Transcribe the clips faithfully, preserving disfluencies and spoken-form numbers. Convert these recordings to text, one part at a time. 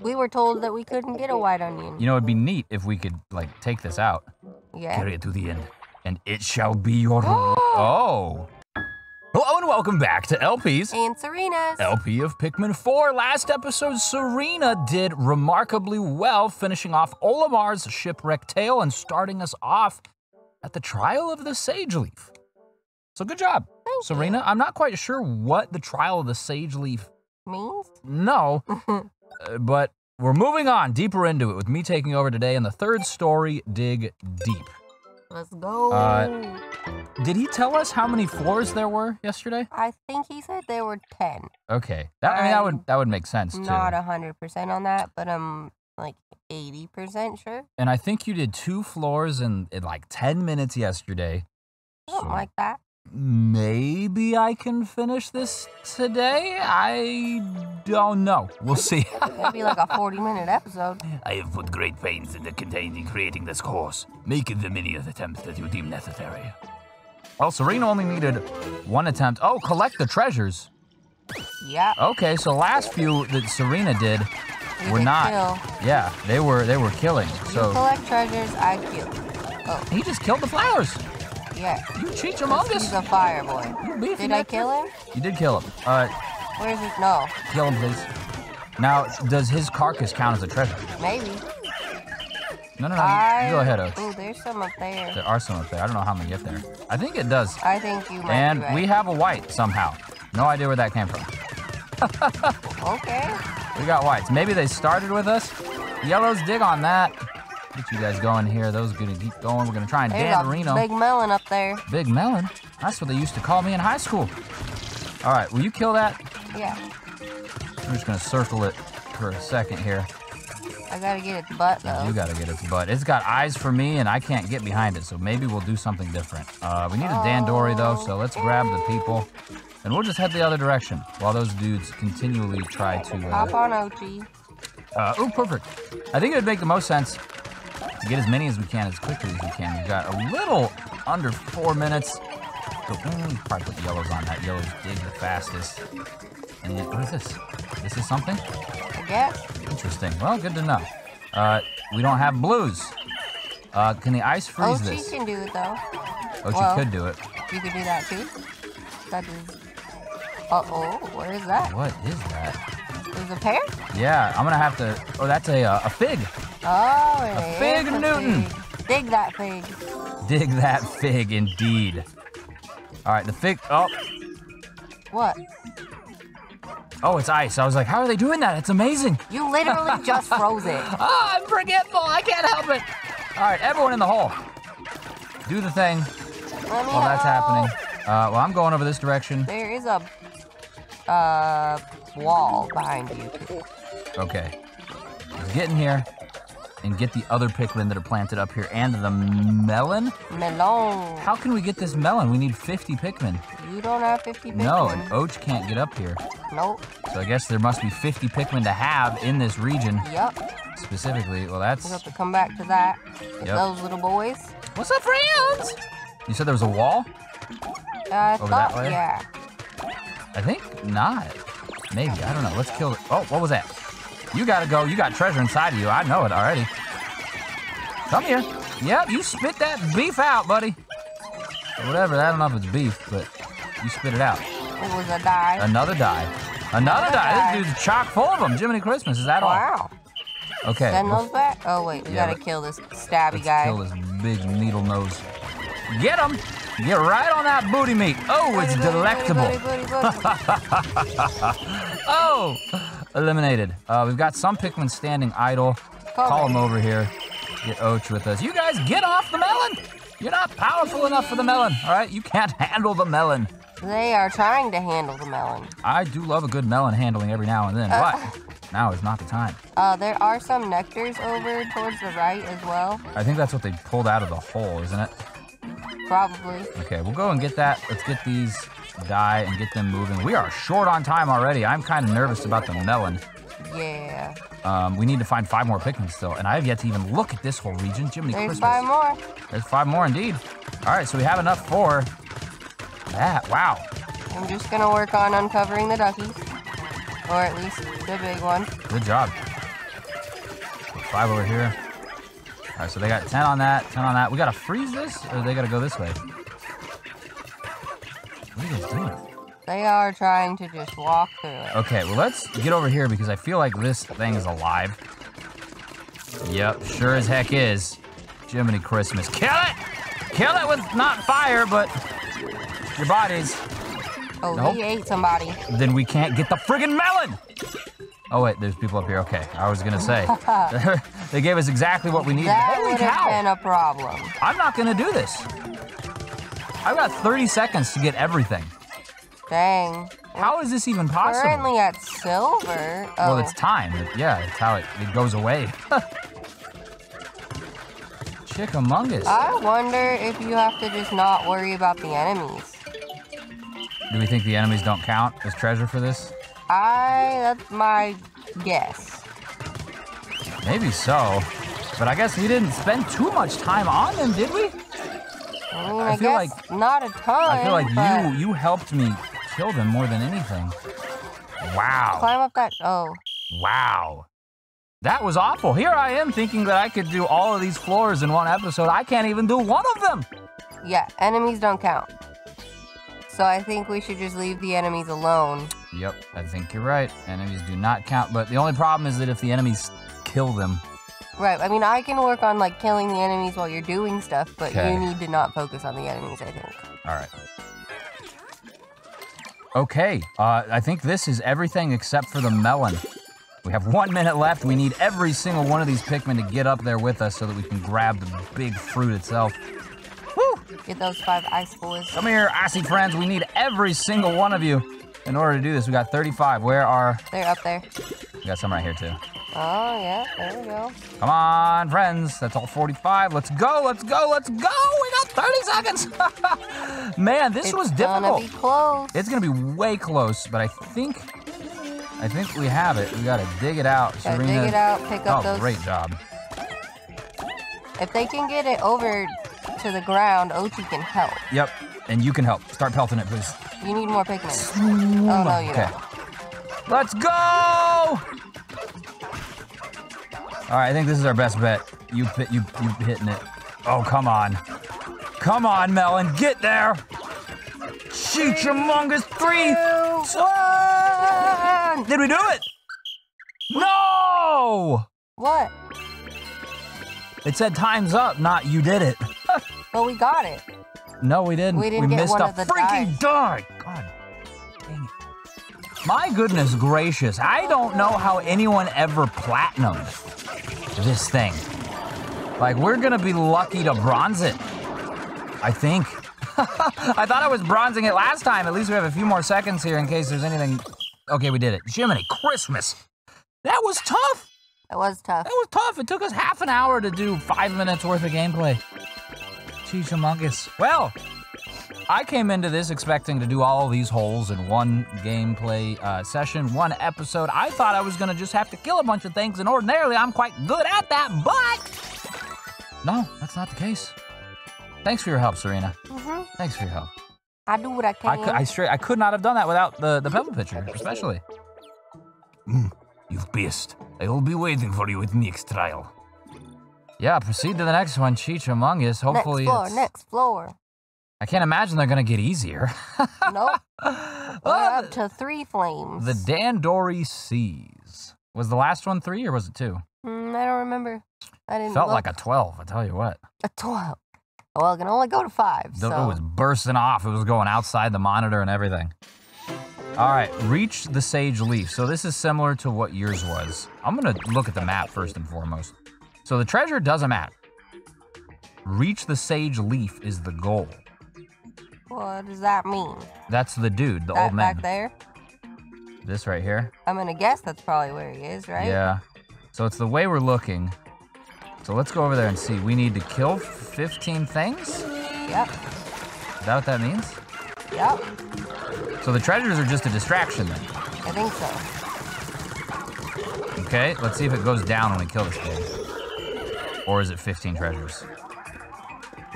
We were told that we couldn't get a white onion. You know, it'd be neat if we could, like, take this out. Yeah. Carry it to the end, and it shall be your... Oh! Hello and welcome back to L P's and Syriena's L P of Pikmin four. Last episode, Syriena did remarkably well, finishing off Olimar's Shipwreck Tale and starting us off at the Trial of the Sage Leaf. So good job, Thank Syriena. You. I'm not quite sure what the Trial of the Sage Leaf means. No, uh, but we're moving on deeper into it with me taking over today in the third story, Dig Deep. Let's go. Uh, did he tell us how many floors there were yesterday? I think he said there were ten. Okay, that, I mean that would that would make sense too. Not a hundred percent on that, but I'm like eighty percent sure. And I think you did two floors in, in like ten minutes yesterday. Something so like that. Maybe I can finish this today. I don't know. We'll see. It'll be like a forty-minute episode. I have put great pains into containing, creating this course, making the many attempts that you deem necessary. Well, Syriena only needed one attempt. Oh, collect the treasures. Yeah. Okay, so last few that Syriena did we were did not. Kill. Yeah, they were. They were killing. You so collect treasures. I kill. Oh. He just killed the flowers. Yeah. You cheat Jamongus. He's a fire boy. Did I kill him? You did kill him. Uh, Where is he? No. Kill him, please. Now, does his carcass count as a treasure? Maybe. No, no, no. I... You go ahead, Oaks. Ooh, there's some up there. There are some up there. I don't know how many get there. I think it does. I think you might And right. we have a white somehow. No idea where that came from. Okay. We got whites. Maybe they started with us. Yellows dig on that. Get you guys going here. Those are gonna keep going. We're gonna try and Dandarino. Big melon up there. Big melon? That's what they used to call me in high school. All right, will you kill that? Yeah. I'm just gonna circle it for a second here. I gotta get its butt, though. You gotta get its butt. It's got eyes for me, and I can't get behind it, so maybe we'll do something different. Uh, we need a Dandori, though, so let's grab the people. And we'll just head the other direction while those dudes continually try to... Uh, Hop on Ochi. Uh, oh, perfect. I think it would make the most sense to get as many as we can as quickly as we can. We've got a little under four minutes. So we probably put the yellows on that. Yellows dig the fastest. And then, what is this? This is something? I guess. Interesting. Well, good to know. Uh, we don't have blues. Uh, can the ice freeze Ochi this? Ochi can do it, though. Ochi well, could do it. You could do that, too. That is... Uh-oh, what is that? What is that? Is it a pear? Yeah, I'm going to have to... Oh, that's a, uh, a fig. Oh, it a fig is a Newton. Fig. Dig that fig. Dig that fig, indeed. All right, the fig. Oh. What? Oh, it's ice. I was like, how are they doing that? It's amazing. You literally just froze it. Oh, I'm forgetful. I can't help it. All right, everyone in the hole, do the thing. Let me While that's help. happening, uh, well, I'm going over this direction. There is a uh, wall behind you. Okay, let's get in here and get the other Pikmin that are planted up here, and the melon? Melon. How can we get this melon? We need fifty Pikmin. You don't have fifty Pikmin. No, and Oach can't get up here. Nope. So I guess there must be fifty Pikmin to have in this region. Yep. Specifically, well that's... We'll have to come back to that with yep. those little boys. What's up, friends? You said there was a wall? I Over thought, that way? yeah. I think not. Maybe, I don't know. Let's kill it. Oh, what was that? You gotta go. You got treasure inside of you. I know it already. Come here. Yep, you spit that beef out, buddy. Whatever. I don't know if it's beef, but you spit it out. It was a die. Another die. Another, Another die. die. This dude's chock full of them. Jiminy Christmas. Is that wow. all? Wow. Okay. Send those back? Oh, wait. We yeah, gotta kill this stabby let's guy. kill this big needle nose. Get him. Get right on that booty meat. Oh, booty, it's booty, delectable. Booty, booty, booty, booty. Oh. Eliminated. Uh, we've got some Pikmin standing idle. Call, Call them over here. Get Oach with us. You guys get off the melon! You're not powerful enough for the melon, all right? You can't handle the melon. They are trying to handle the melon. I do love a good melon handling every now and then, uh, but now is not the time. Uh, there are some nectars over towards the right as well. I think that's what they pulled out of the hole, isn't it? Probably. Okay, we'll go and get that. Let's get these... die and get them moving. We are short on time already. I'm kind of nervous about the melon. Yeah. Um, we need to find five more Pikmin still, and I have yet to even look at this whole region. Jiminy Christmas. There's five more. There's five more indeed. All right, so we have enough for that. Wow. I'm just gonna work on uncovering the duckies, or at least the big one. Good job. Five over here. All right, so they got ten on that, ten on that. We gotta freeze this, or they gotta go this way? What are you guys doing? They are trying to just walk through it. Okay, well, let's get over here because I feel like this thing is alive. Yep, sure as heck is. Jiminy Christmas. Kill it! Kill it with not fire, but your bodies. Oh, nope. He ate somebody. Then we can't get the friggin' melon! Oh, wait, there's people up here. Okay, I was gonna say. They gave us exactly what we needed. That Holy cow. That would have been a problem. I'm not gonna do this. I've got thirty seconds to get everything. Dang. How is this even possible? Currently at silver. Oh. Well, it's time. Yeah, it's how it, it goes away. Chickamungus. I wonder if you have to just not worry about the enemies. Do we think the enemies don't count as treasure for this? I, that's my guess. Maybe so, but I guess we didn't spend too much time on them, did we? I mean, I, I feel guess like not a ton. I feel like but... you you helped me kill them more than anything. Wow. Climb up that, oh. Wow. That was awful. Here I am thinking that I could do all of these floors in one episode. I can't even do one of them. Yeah, enemies don't count. So I think we should just leave the enemies alone. Yep, I think you're right. Enemies do not count, but the only problem is that if the enemies kill them. Right, I mean, I can work on like killing the enemies while you're doing stuff, but okay. You need to not focus on the enemies, I think. All right. Okay, uh, I think this is everything except for the melon. We have one minute left. We need every single one of these Pikmin to get up there with us so that we can grab the big fruit itself. Woo! Get those five ice boys. Come here, icy friends. We need every single one of you. In order to do this, we got thirty-five. Where are... They're up there. We got some right here, too. Oh, yeah. There we go. Come on, friends. That's all forty-five. Let's go. Let's go. Let's go. We got thirty seconds. Man, this it's was difficult. It's going to be close. It's going to be way close, but I think I think we have it. We got to dig it out. Gotta Syriena. Dig it out. Pick up oh, those. Oh, great job. If they can get it over to the ground, Ochi can help. Yep. And you can help. Start pelting it, please. You need more Pikmin. Oh, no, you okay. don't. Let's go! All right, I think this is our best bet. You you, you hitting it. Oh, come on. Come on, Melon, get there! Shoot your mongoose! Three, two, one! Did we do it? No! What? It said time's up, not you did it. But we got it. No, we didn't. We, didn't we missed a freaking die. God dang it. My goodness gracious. I don't know how anyone ever platinumed this thing. Like, we're going to be lucky to bronze it. I think. I thought I was bronzing it last time. At least we have a few more seconds here in case there's anything. Okay, we did it. Jiminy Christmas. That was tough. That was tough. That was tough. It took us half an hour to do five minutes worth of gameplay. Cheechamungus. Well, I came into this expecting to do all these holes in one gameplay uh, session, one episode. I thought I was going to just have to kill a bunch of things, and ordinarily I'm quite good at that, but no, that's not the case. Thanks for your help, Syriena. Mm-hmm. Thanks for your help. I do what I can. I could, I straight, I could not have done that without the, the pebble pitcher, especially. Mm, you've pissed. I will be waiting for you at next trial. Yeah, proceed to the next one, Cheechamungus. Hopefully next floor, it's... next floor. I can't imagine they're gonna get easier. Nope. We're well, up to three flames. The Dandori Seas. Was the last one three or was it two? Mm, I don't remember. I didn't Felt look. like a twelve, I tell you what. A twelve. Well, it can only go to five, the, so... It was bursting off. It was going outside the monitor and everything. All right, reach the Sage Leaf. So this is similar to what yours was. I'm gonna look at the map first and foremost. So the treasure doesn't matter. Reach the Sage Leaf is the goal. What does that mean? That's the dude, the that old man. Back there? This right here? I'm gonna guess that's probably where he is, right? Yeah. So it's the way we're looking. So let's go over there and see. We need to kill fifteen things? Yep. Is that what that means? Yep. So the treasures are just a distraction then? I think so. Okay, let's see if it goes down when we kill this thing. Or is it fifteen treasures?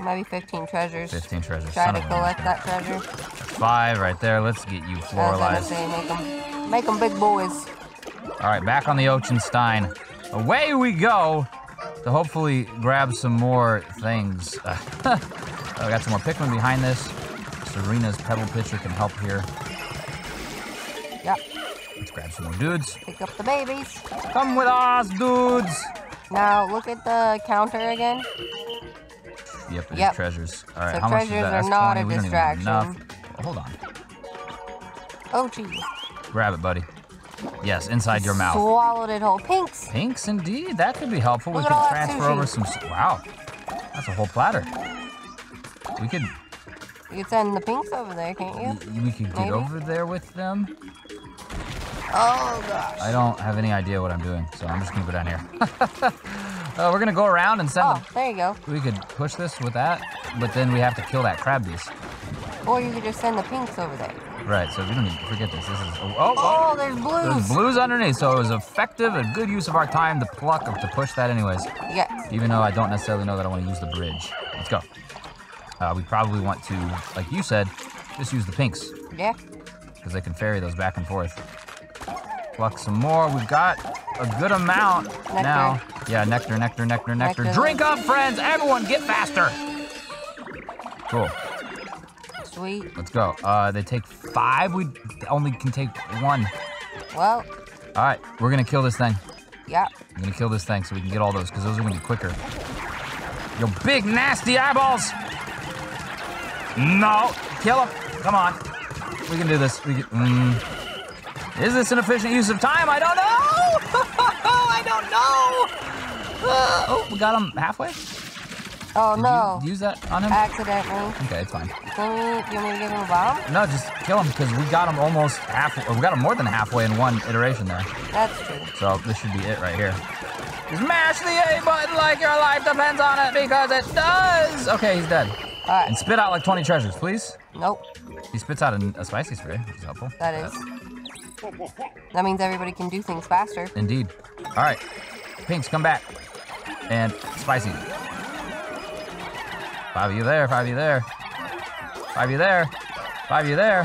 Maybe fifteen treasures. fifteen treasures. Try to collect that treasure. Five right there. Let's get you floralized. Make them, make them big boys. All right, back on the Ocean Stein. away we go to hopefully grab some more things. Uh, oh, I got some more Pikmin behind this. Syrena's pedal pitcher can help here. Yep. Let's grab some more dudes. Pick up the babies. Come with us, dudes. Now, look at the counter again. Yep, there's yep. treasures. All right, so how much is that? That's not a distraction. Oh, hold on. Oh, geez. Grab it, buddy. Yes, inside I your mouth. Swallowed it whole. Pinks. Pinks, indeed. That could be helpful. Look we could transfer over some... Wow. That's a whole platter. We could... You could send the pinks over there, can't you? We could get Maybe. over there with them. Oh, gosh. I don't have any idea what I'm doing, so I'm just going to go down here. uh, we're going to go around and send... Oh, them. There you go. We could push this with that, but then we have to kill that crab beast. Or you could just send the pinks over there. Right, so we don't need to forget this. This is oh, oh, oh, there's blues. There's blues underneath, so it was effective, a good use of our time to pluck or to push that, anyways. Yes. Even though I don't necessarily know that I want to use the bridge. Let's go. Uh, we probably want to, like you said, just use the pinks. Yeah. Because they can ferry those back and forth. Pluck some more. We've got a good amount nectar. now. Yeah, nectar, nectar, nectar, nectar, nectar. Drink up, friends! Everyone, get faster. Cool. Sweet. Let's go. Uh, they take five. We only can take one. Well. All right, we're gonna kill this thing. Yeah. I'm gonna kill this thing so we can get all those because those are gonna be quicker. Yo, big nasty eyeballs. No, kill them. Come on. We can do this. We can, mm. Is this an efficient use of time? I don't know. I don't know. Uh, oh, we got him halfway. Oh, Did no. You use that on him? Accidentally. Okay, it's fine. Can you, you want me to give him a bomb? No, just kill him because we got him almost halfway. We got him more than halfway in one iteration there. That's true. So this should be it right here. Smash the A button like your life depends on it because it does. Okay, he's dead. All right. And spit out like twenty treasures, please. Nope. He spits out a, a spicy spray, which is helpful. That is. Yes. That means everybody can do things faster. Indeed. All right. Pinks, come back. And spicy. Five of you there, five of you there. Five of you there, five of you there,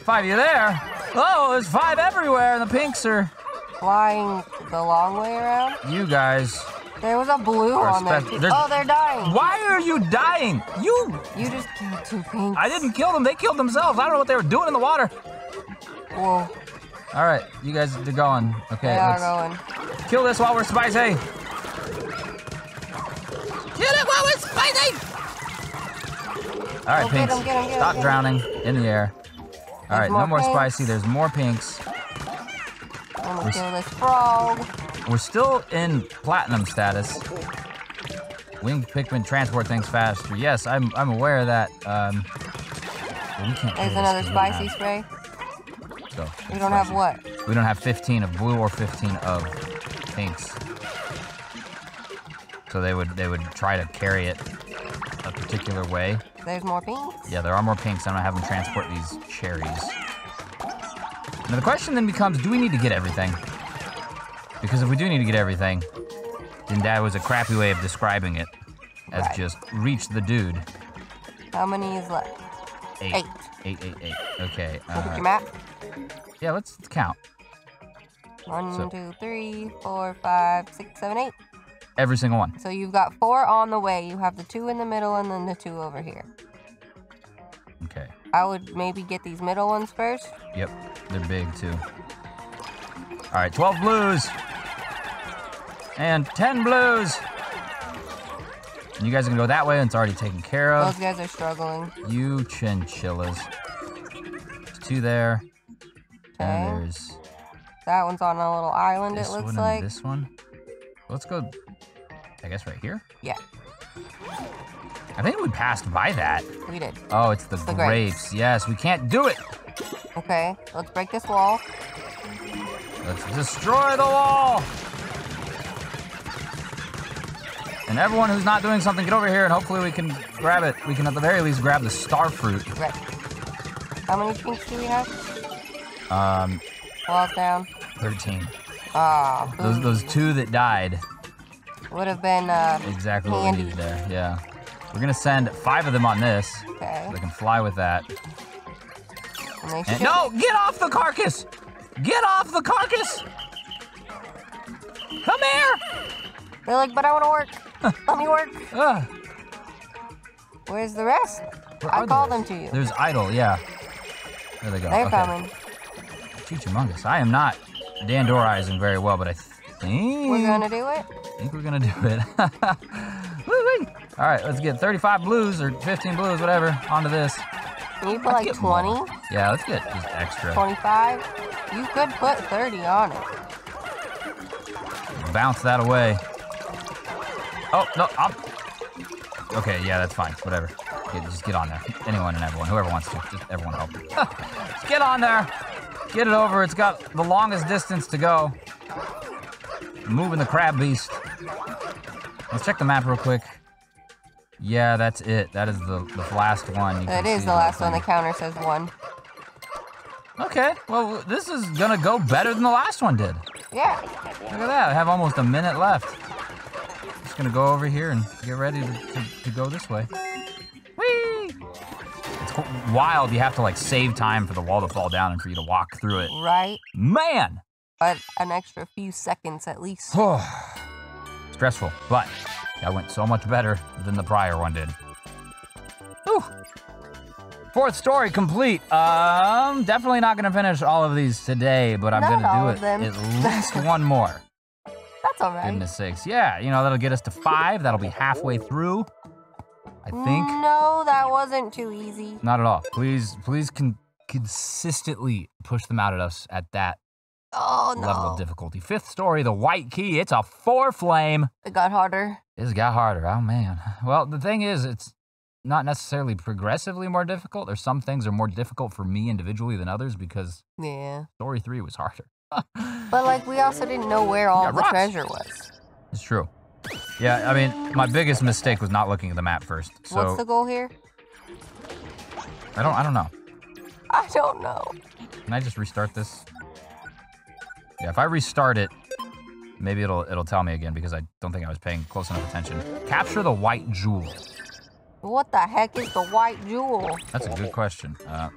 five of you there. Oh, there's five everywhere and the pinks are... Flying the long way around? You guys. There was a blue on there. Oh, they're dying. Why are you dying? You... You just killed two pinks. I didn't kill them, they killed themselves. I don't know what they were doing in the water. Whoa. All right, you guys are going. Okay, they are going. Kill this while we're spicy. Kill it while we're spicy! All right, oh, pinks, get him, get him, get stop him. drowning in the air. All right, no more pinks. spicy, there's more pinks. I'm gonna kill this frog. We're still in platinum status. Winged Pikmin transport things faster. Yes, I'm I'm aware of that. Um, well, we can't there's another spicy spray. So, we don't spicy. have what? We don't have fifteen of blue or fifteen of pinks. So they would, they would try to carry it a particular way. There's more pinks? Yeah, there are more pinks. I'm gonna have them transport these cherries. Now the question then becomes, do we need to get everything? Because if we do need to get everything, then that was a crappy way of describing it as right. just reach the dude. How many is left? Eight. Eight, eight, eight. eight. Okay. Look uh, at your map. Yeah, let's, let's count. One, so, two, three, four, five, six, seven, eight. Every single one. So you've got four on the way. You have the two in the middle and then the two over here. Okay. I would maybe get these middle ones first. Yep. They're big, too. All right, twelve blues. And ten blues. And you guys can go that way, and it's already taken care of. Those guys are struggling. You chinchillas. There's two there. Okay. And there's... That one's on a little island, it looks like. This one and this one. Let's go... I guess right here? Yeah. I think we passed by that. We did. Oh, it's the, it's the grapes. grapes. Yes, we can't do it. Okay, let's break this wall. Let's destroy the wall. And everyone who's not doing something, get over here and hopefully we can grab it. We can at the very least grab the star fruit. Right. How many pinks do we have? Um. Wall's down. thirteen. Ah. Those, those two that died. Would have been uh, exactly what we needed there. Yeah, we're gonna send five of them on this. Okay. So they can fly with that. And and no, get off the carcass! Get off the carcass! Come here! They're like, but I want to work. Uh, Let me work. Uh, Where's the rest? I'll call them to you. There's idle, yeah. There they go. They're okay. Coming. Chichamongous. I am not Dandorizing very well, but I think... We're gonna do it? I think we're gonna do it. All right, let's get thirty-five blues or fifteen blues, whatever, onto this. Can you put let's like twenty? More. Yeah, let's get just extra. twenty-five? You could put thirty on it. Bounce that away. Oh, no, I'll... Okay, yeah, that's fine, whatever. Yeah, just get on there. Anyone and everyone, whoever wants to, just everyone help. Just get on there. Get it over, it's got the longest distance to go. Moving the crab beast. Let's check the map real quick. Yeah, that's it. That is the, the last one. It is the last one, the counter says one. Okay, well, this is gonna go better than the last one did. Yeah. Look at that, I have almost a minute left. Just gonna go over here and get ready to, to, to go this way. Whee! Wild, you have to like save time for the wall to fall down and for you to walk through it. Right. Man! But an extra few seconds at least. Stressful, but that went so much better than the prior one did. Whew. Fourth story complete. Um, definitely not gonna finish all of these today, but I'm not gonna do it at least one more. That's all right. Goodness sakes, yeah, you know, that'll get us to five, that'll be halfway through. I think. No, that wasn't too easy. Not at all. Please, please con consistently push them out at us at that oh, no. level of difficulty. Fifth story, the white key. It's a four flame. It got harder. It got harder. Oh man. Well, the thing is, it's not necessarily progressively more difficult. Or some things are more difficult for me individually than others because yeah, story three was harder. But like, we also didn't know where all the rocks. treasure was. It's true. Yeah, I mean, my biggest mistake was not looking at the map first. So what's the goal here? I don't I don't know. I don't know. Can I just restart this? Yeah, if I restart it, maybe it'll it'll tell me again because I don't think I was paying close enough attention. Capture the white jewel. What the heck is the white jewel? That's a good question. Uh,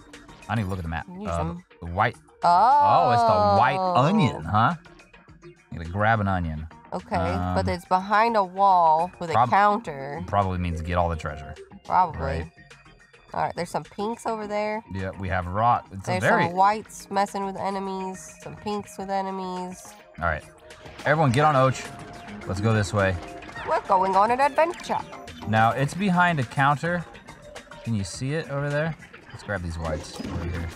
I need to look at the map. Uh, the white. Oh. Oh, it's the white onion, huh? I'm gonna grab an onion. Okay, um, but it's behind a wall with a counter. Probably means get all the treasure. Probably. Right? All right, there's some pinks over there. Yeah, we have rot. It's there's a very... some whites messing with enemies, some pinks with enemies. All right, everyone get on Oach. Let's go this way. We're going on an adventure. Now, it's behind a counter. Can you see it over there? Let's grab these whites over here.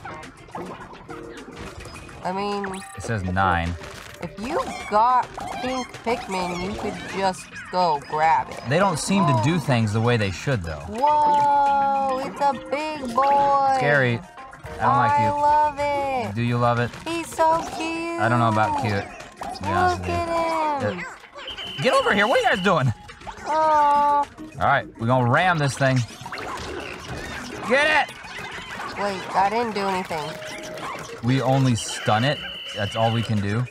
I mean... It says nine. If you got pink Pikmin, you could just go grab it. They don't seem Whoa. to do things the way they should, though. Whoa, it's a big boy. Scary. I don't I like you. I love it. Do you love it? He's so cute. I don't know about cute. Look at him. It, get over here. What are you guys doing? Oh. All right, we're going to ram this thing. Get it. Wait, I didn't do anything. We only stun it. That's all we can do.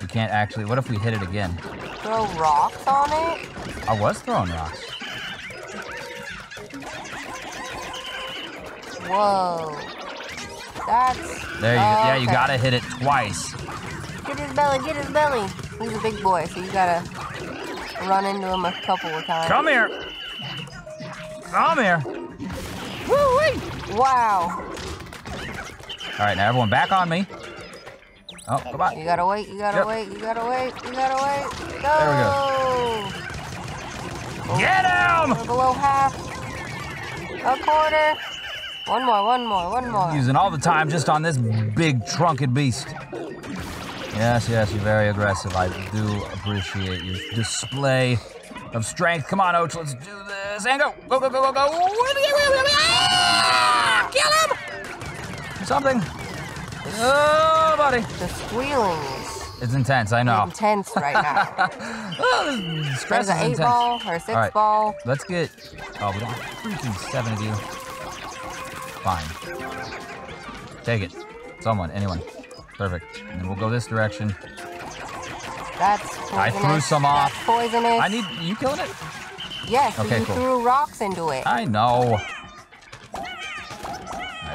We can't actually, what if we hit it again? Throw rocks on it? I was throwing rocks. Whoa. That's... There you oh, go, yeah, okay. You gotta hit it twice. Get his belly, get his belly. He's a big boy, so you gotta run into him a couple of times. Come here. Come here. Woo-wee. Wow. All right, now everyone back on me. Oh, come on. You gotta wait, you gotta yep. wait, you gotta wait, you gotta wait. Go! There we go. Oh, get him! We're below half. A quarter. One more, one more, one more. Using all the time just on this big trunked beast. Yes, yes, you're very aggressive. I do appreciate your display of strength. Come on, Oach, let's do this. And go! Go, go, go, go, go! Ah! Kill him! Something. Oh, buddy. The squealing is... It's intense, I know. Intense right now. Oh, this stress There's an eight intense. ball or a six right, ball. Let's get... Oh, we don't have freaking seven of you. Fine. Take it. Someone, anyone. Perfect. And then we'll go this direction. That's poisonous. I threw some off. That's poisonous. I need... You killing it? Yes, okay, you cool. threw rocks into it. I know.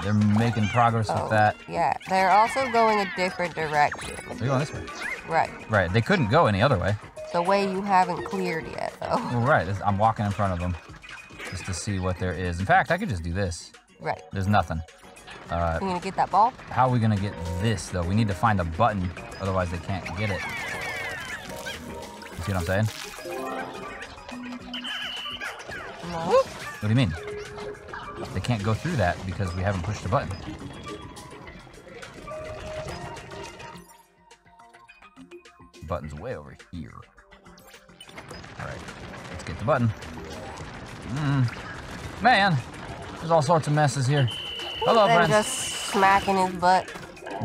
They're making progress oh, with that. Yeah, they're also going a different direction. They're going this way. Right. Right. They couldn't go any other way. The way you haven't cleared yet, though. Well, right. I'm walking in front of them just to see what there is. In fact, I could just do this. Right. There's nothing. Uh, You're gonna get that ball? How are we gonna get this, though? We need to find a button, otherwise they can't get it. You see what I'm saying? No. What do you mean? They can't go through that because we haven't pushed a button. The button's way over here. Alright, let's get the button. Mm. Man, there's all sorts of messes here. Hello, friends. Just smacking his butt.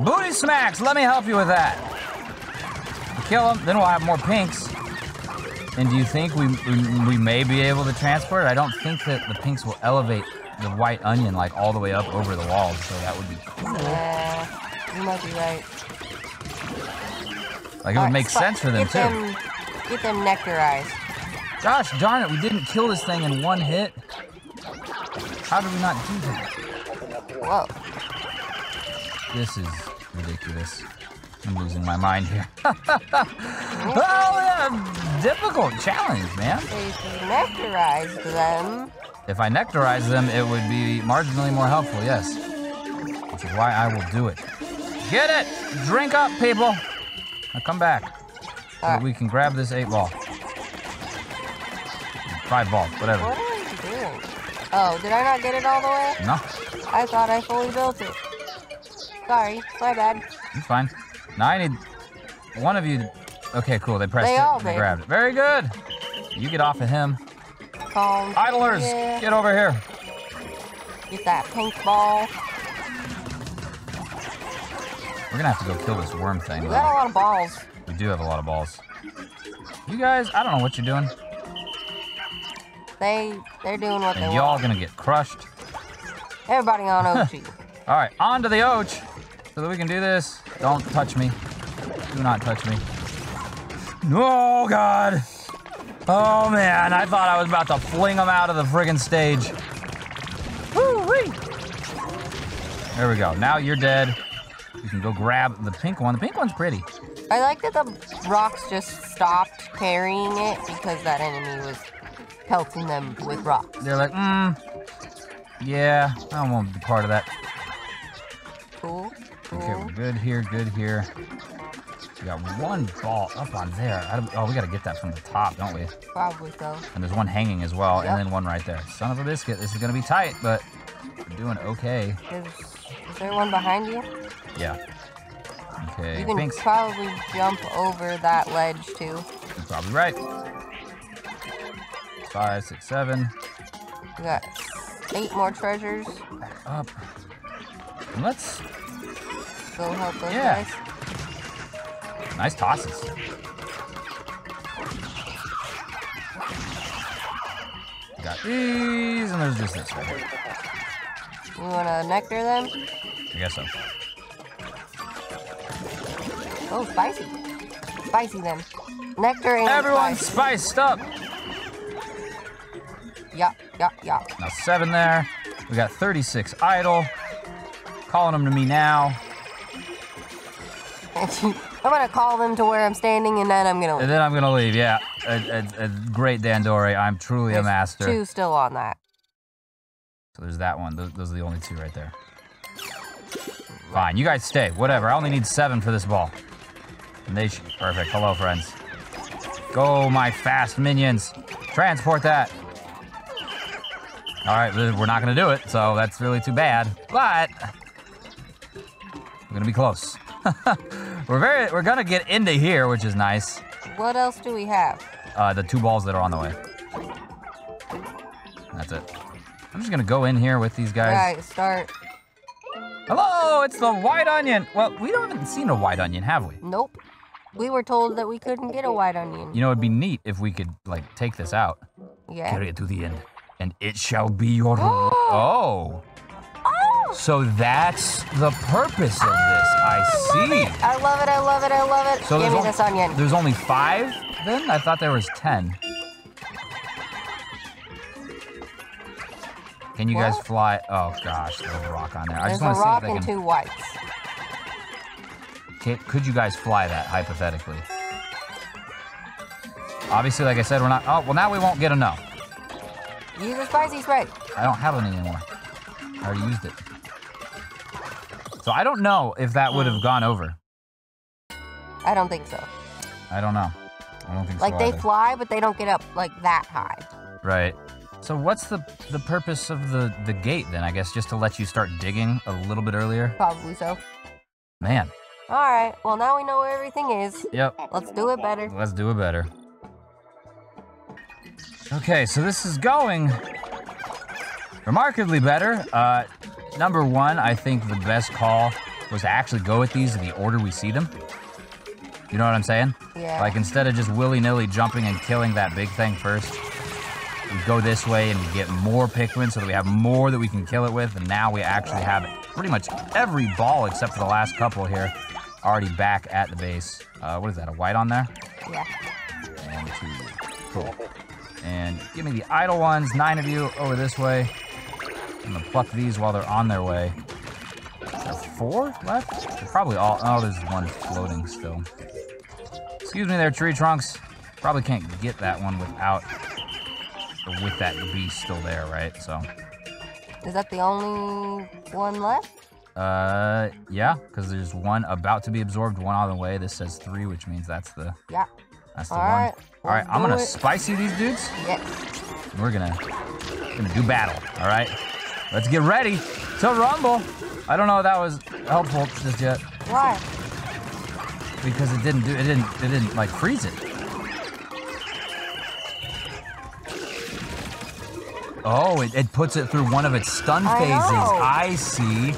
Booty smacks! Let me help you with that. We kill him, then we'll have more pinks. And do you think we, we we may be able to transport it? I don't think that the pinks will elevate the white onion like all the way up over the walls, so that would be cool. Yeah, you might be right. Like, it all would right, make sense for them, get too. Them, get them nectarized. Gosh darn it, we didn't kill this thing in one hit. How did we not do that? Whoa. This is ridiculous. I'm losing my mind here. Oh, yeah, difficult challenge, man. So you can nectarize them. If I nectarize them, it would be marginally more helpful, yes. Which is why I will do it. Get it! Drink up, people! Now come back. So right. we can grab this eight ball. Five ball, whatever. What are you doing? Oh, did I not get it all the way? No. I thought I fully built it. Sorry, my bad. It's fine. Now I need one of you. Okay, cool. They pressed they it. All they did. grabbed it. Very good. You get off of him. Calm. Idlers, yeah. Get over here. Get that pink ball. We're gonna have to go kill this worm thing. We got a lot of balls. We do have a lot of balls. You guys, I don't know what you're doing. They, they're doing what and they want. And y'all gonna get crushed. Everybody on Ochi. All right, on to the Oach, so that we can do this. Don't touch me. Do not touch me. No, oh, God. Oh, man, I thought I was about to fling them out of the friggin' stage. Woo-wee. There we go. Now you're dead. You can go grab the pink one. The pink one's pretty. I like that the rocks just stopped parrying it because that enemy was pelting them with rocks. They're like, mm, yeah, I won't be part of that. Cool. Cool. Okay, we're good here, good here. We got one ball up on there. Oh, we got to get that from the top, don't we? Probably so. And there's one hanging as well, yep. And then one right there. Son of a biscuit, this is going to be tight, but we're doing okay. Is, is there one behind you? Yeah. Okay. You can Binks. probably jump over that ledge, too. You're probably right. Five, six, seven. We got eight more treasures. Back up. And let's... go help those yeah. guys. Nice tosses. Got these, and there's just this right here. You wanna nectar them? I guess so. Oh, spicy. Spicy them. Nectar and everyone's spicy. spiced up. Yup, yup, yup. Now seven there. We got thirty-six idle. Calling them to me now. I'm gonna call them to where I'm standing, and then I'm gonna leave. And then I'm gonna leave, yeah. A, a, a great Dandori, I'm truly there's a master. Two still on that. So there's that one. Those, those are the only two right there. Fine, you guys stay. Whatever. I only need seven for this ball. And they should. Perfect. Hello, friends. Go, my fast minions. Transport that. All right, we're not gonna do it, so that's really too bad. But we're gonna be close. We're very, we're gonna get into here, which is nice. What else do we have? Uh, the two balls that are on the way. That's it. I'm just gonna go in here with these guys. All right, start. Hello, it's the white onion. Well, we haven't seen a white onion, have we? Nope. We were told that we couldn't get a white onion. You know, it'd be neat if we could, like, take this out. Yeah. Carry it to the end, and it shall be your... Oh. So that's the purpose of this. I see. I love it. I love it. I love it. So give me this onion. There's only five then? I thought there was ten. Can you what? guys fly? Oh gosh, there's a rock on there. There's I just want to see if they can. There's a rock and two whites. Can't, could you guys fly that, hypothetically? Obviously, like I said, we're not... Oh, well, now we won't get enough. Use your spicy's ready. I don't have any anymore. I already used it. So I don't know if that would have gone over. I don't think so. I don't know. I don't think so. Like, they fly, but they don't get up, like, that high. Right. So what's the the purpose of the, the gate, then? I guess just to let you start digging a little bit earlier? Probably so. Man. All right. Well, now we know where everything is. Yep. Let's do it better. Let's do it better. Okay, so this is going remarkably better. Uh, number one, I think the best call was to actually go with these in the order we see them. You know what I'm saying? Yeah. Like, instead of just willy-nilly jumping and killing that big thing first, we go this way and we get more Pikmin so that we have more that we can kill it with, and now we actually have pretty much every ball except for the last couple here already back at the base. Uh, what is that, a white on there? Yeah. And two. Cool. And give me the idle ones, nine of you, over this way. I'm gonna pluck these while they're on their way. Is there four left? They're probably all, oh, there's one floating still. Excuse me there, tree trunks. Probably can't get that one without, or with that beast still there, right? So. Is that the only one left? Uh, yeah, because there's one about to be absorbed, one on the way. This says three, which means that's the, yeah. That's the all one. Right, all right, I'm gonna it. spicy these dudes. Yes. We're gonna, gonna do battle, all right? Let's get ready to rumble. I don't know if that was helpful just yet. Why? Because it didn't do, it didn't, it didn't like freeze it. Oh, it, it puts it through one of its stun phases. I, I see.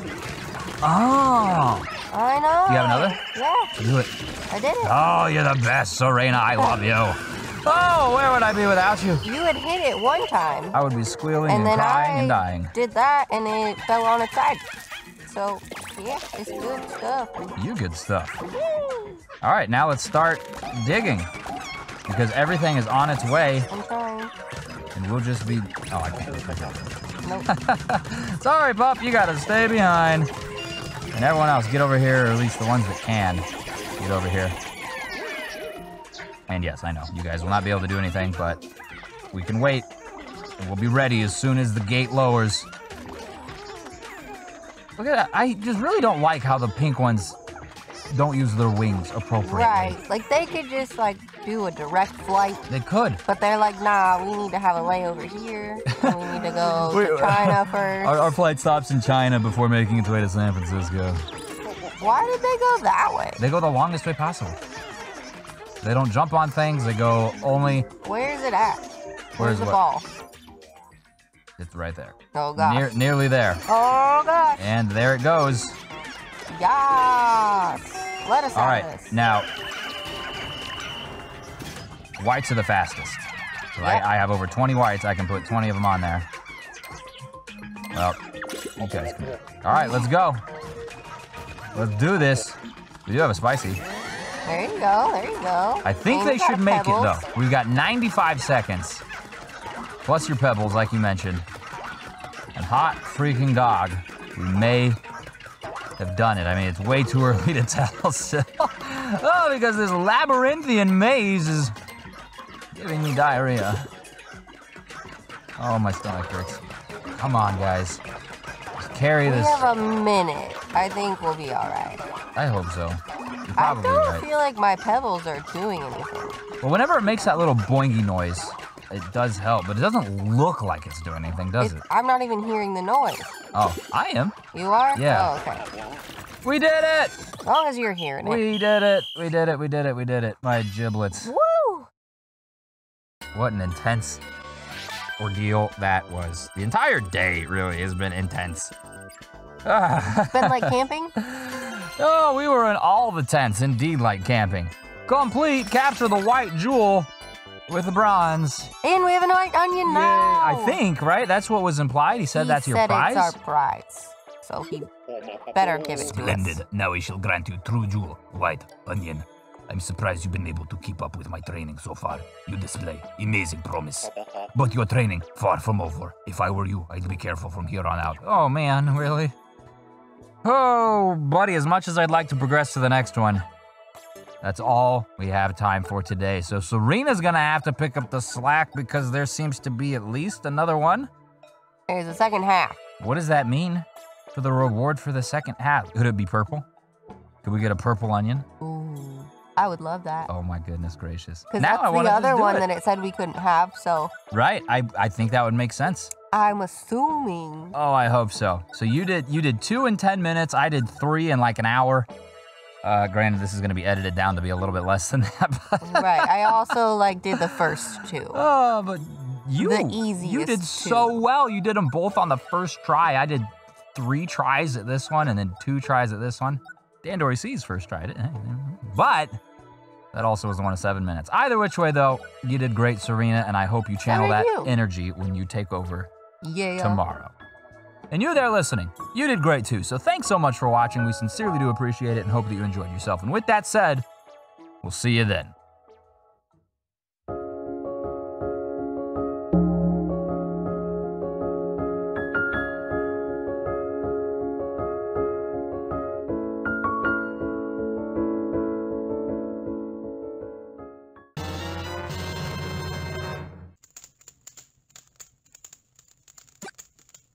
Oh. I know. Do you have another? Yeah. Do it. I did it. Oh, you're the best, Syriena. I love you. Oh, where would I be without you? You would hit it one time. I would be squealing and, and crying I and dying. Did that and it fell on its side. So, yeah, it's good stuff. You good stuff. Woo. All right, now let's start digging because everything is on its way. I'm sorry. And we'll just be... Oh, I can't do my job. Nope. Sorry, Pup. You got to stay behind. And everyone else, get over here, or at least the ones that can. Get over here. And yes, I know, you guys will not be able to do anything, but we can wait. And we'll be ready as soon as the gate lowers. Look at that. I just really don't like how the pink ones don't use their wings appropriately. Right. Like, they could just, like, do a direct flight. They could. But they're like, nah, we need to have a layover here. And we need to go to China first. Our, our flight stops in China before making its way to San Francisco. Why did they go that way? They go the longest way possible. They don't jump on things. They go only... Where is it at? Where's, Where's the what? ball? It's right there. Oh, gosh. Near, nearly there. Oh, gosh. And there it goes. Yes. Let us All right. This. Now, whites are the fastest. So yep. I, I have over twenty whites. I can put twenty of them on there. Well, okay. All right, let's go. Let's do this. We do have a spicy. There you go. There you go. I think and they should make pebbles. it, though. We've got ninety-five seconds. Plus your pebbles, like you mentioned. And hot freaking dog. We may... have done it. I mean, it's way too early to tell, so. Oh, because this labyrinthian maze is giving me diarrhea. Oh, my stomach hurts. Come on, guys. Just carry we this. We have a minute. I think we'll be all right. I hope so. You're probably I don't right. feel like my pebbles are doing anything. Well, whenever it makes that little boingy noise, it does help, but it doesn't look like it's doing anything, does it's, it? I'm not even hearing the noise. Oh, I am. You are? Yeah. Oh, okay. We did it! As long as you're hearing it. We did it, we did it, we did it, we did it. My giblets. Woo! What an intense ordeal that was. The entire day, really, has been intense. It's been like camping? Oh, we were in all the tents, indeed like camping. Complete, capture the white jewel. With the bronze. And we have a white onion now. Yeah, I think, right? That's what was implied. He said he that's your said prize? He said it's our prize. So he better give it Splendid. to us. Splendid. Now we shall grant you true jewel, white onion. I'm surprised you've been able to keep up with my training so far. You display amazing promise. But your training, far from over. If I were you, I'd be careful from here on out. Oh, man, really? Oh, buddy, as much as I'd like to progress to the next one, that's all we have time for today. So Serena's gonna have to pick up the slack because there seems to be at least another one. There's a second half. What does that mean for the reward for the second half? Could it be purple? Could we get a purple onion? Ooh, I would love that. Oh my goodness gracious. Because that's the other one that it said we couldn't have, so. Right, I, I think that would make sense. I'm assuming. Oh, I hope so. So you did you did two in ten minutes, I did three in like an hour. Uh, granted, this is gonna be edited down to be a little bit less than that. But right, I also like did the first two. Oh, but you, the easiest you did two. So well. You did them both on the first try. I did three tries at this one and then two tries at this one. Dandori Seas first tried it, but that also was the one of seven minutes. Either which way though, you did great, Syriena, and I hope you channel that you? energy when you take over yeah. tomorrow. And you there listening, you did great too, so thanks so much for watching. We sincerely do appreciate it and hope that you enjoyed yourself. And with that said, we'll see you then.